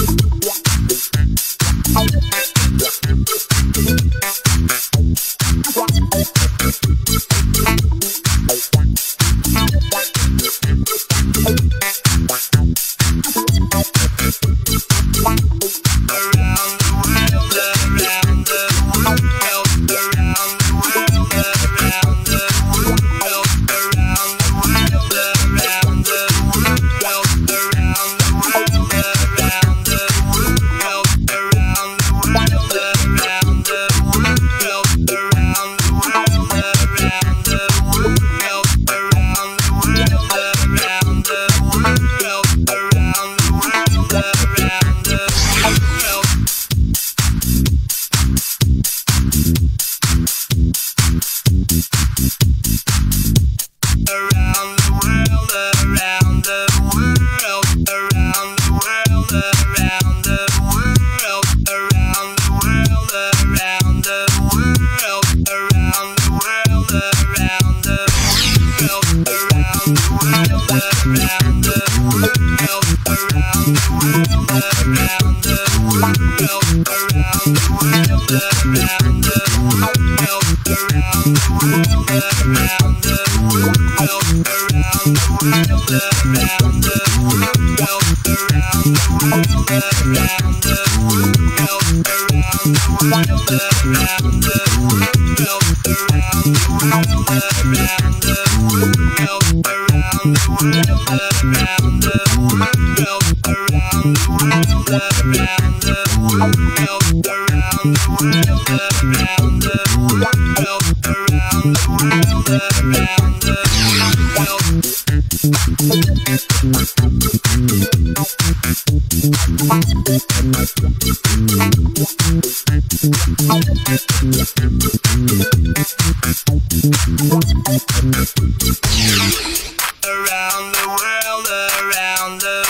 Around the world, around the world.